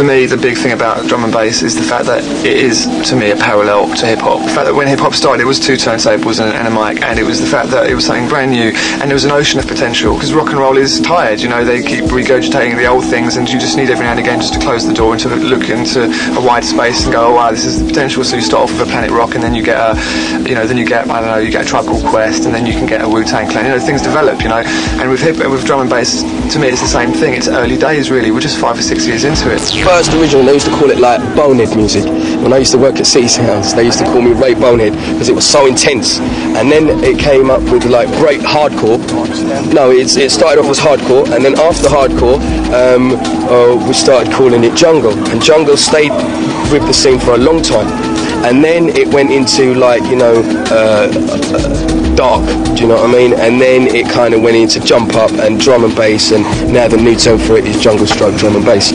for me, the big thing about drum and bass is the fact that it is, to me, a parallel to hip-hop. The fact that when hip-hop started, it was two turntables and a mic, and it was the fact that it was something brand new, and there was an ocean of potential, because rock and roll is tired, you know, they keep regurgitating the old things, and you just need every now and again just to close the door and to look into a wide space and go, oh wow, this is the potential. So you start off with a Planet Rock, and then you get a, you know, then you get, I don't know, you get a Tribe Called Quest, and then you can get a Wu-Tang Clan, you know, things develop, you know, and with drum and bass, to me, it's the same thing. It's early days, really. We're just 5 or 6 years into it. First original, they used to call it like bonehead music. When I used to work at City Sounds, they used to call me Ray Bonehead because it was so intense. And then it came up with like great hardcore. No, it started off as hardcore, and then after hardcore, we started calling it jungle. And jungle stayed with the scene for a long time. And then it went into like, you know, dark, do you know what I mean? And then it kind of went into jump up and drum and bass, and now the new term for it is jungle stroke drum and bass.